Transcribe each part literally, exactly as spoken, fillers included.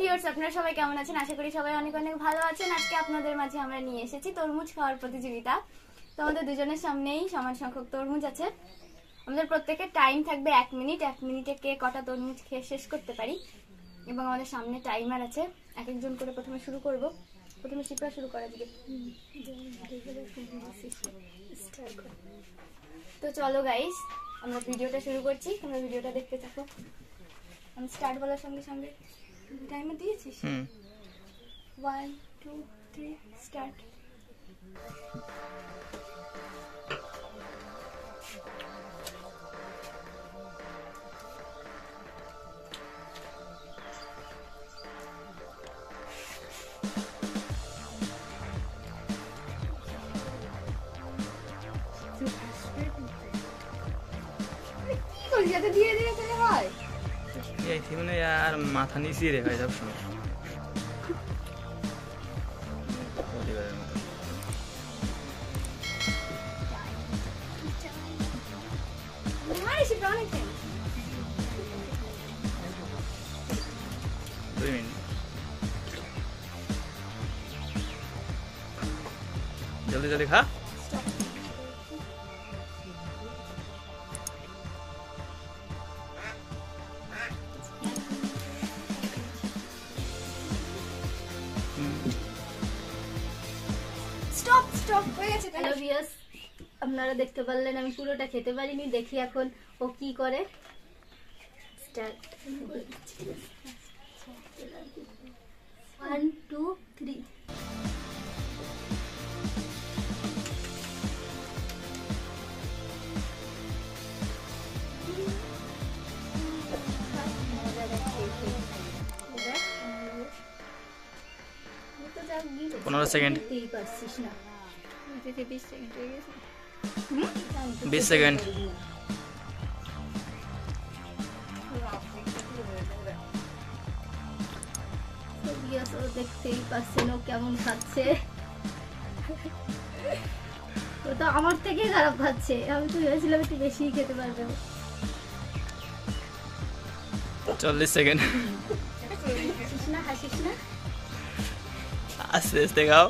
viewers আপনারা সবাই কেমন আছেন আশা করি সবাই অনেক অনেক ভালো আছেন আজকে আপনাদের মাঝে আমরা নিয়ে এসেছি তরমুজ খাওয়ার প্রতিযোগিতা তো আমাদের দুজনের সামনেই সমান সংখ্যক তরমুজ আছে আমাদের প্রত্যেকের টাইম থাকবে এক মিনিট এক মিনিটে কে কটা তরমুজ খেয়ে শেষ করতে পারি এবং আমাদের সামনে টাইমার আছে এক একজন করে প্রথমে শুরু করব প্রথমে শিপা শুরু করা দিকে তো চলো গাইস আমরা ভিডিওটা শুরু করছি তোমরা ভিডিওটা দেখতে থাকো আমি স্টার্ট বলার সঙ্গে সঙ্গে টাইমার দিয়েছিস হুম one two three স্টার্ট যাতে ধীরে ধীরে করে হয় এই থিমনে यार মাথা নিচে রেখে সব সময় ভাই সে প্রাণে কেন দুই মিনিট জলদি জলদি খা আপনারা দেখতে পারলেন আমি পুরোটা খেতে পারিনি দেখি এখন ও কি করে one two three পনেরো সেকেন্ড বিশ সেকেন্ড হয়ে গেছে বিশ সেকেন্ড দেখতেই পাচ্ছেন ও কেমন খাচ্ছে ও তো আমার থেকে খারাপ খাচ্ছে আমি তো ভেবেছিলাম একটু বেশি খেতে পারবে চল্লিশ সেকেন্ড হাসিস না হাসিস না আস্তে আস্তে খাও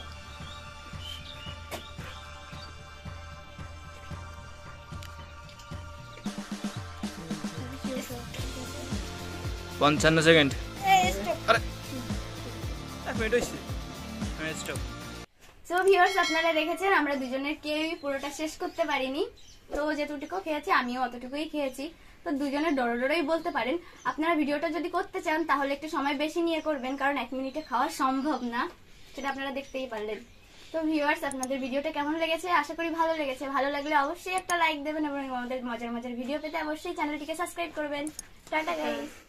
পঞ্চান্ন সেকেন্ড সো ভিউয়ার্স আপনারা দেখেছেন আমরা দুজনের কেউই পুরোটা শেষ করতে পারিনি তো যেটুকু খেয়েছি আমিও অতটুকুই খেয়েছি তো দুজনে ডরডরই বলতে পারেন আপনারা ভিডিওটা যদি করতে চান তাহলে একটু সময় বেশি নিয়ে করবেন কারণ এক মিনিটে খাওয়া সম্ভব না সেটা আপনারা দেখতেই পারলেন তো ভিউয়ার্স আপনাদের ভিডিওটা কেমন লেগেছে আশা করি ভালো লেগেছে ভালো লাগলে অবশ্যই একটা লাইক দেবেন এবং আমাদের মজার মজার ভিডিও পেতে অবশ্যই চ্যানেলটিকে সাবস্ক্রাইব করবেন টাটা গাইস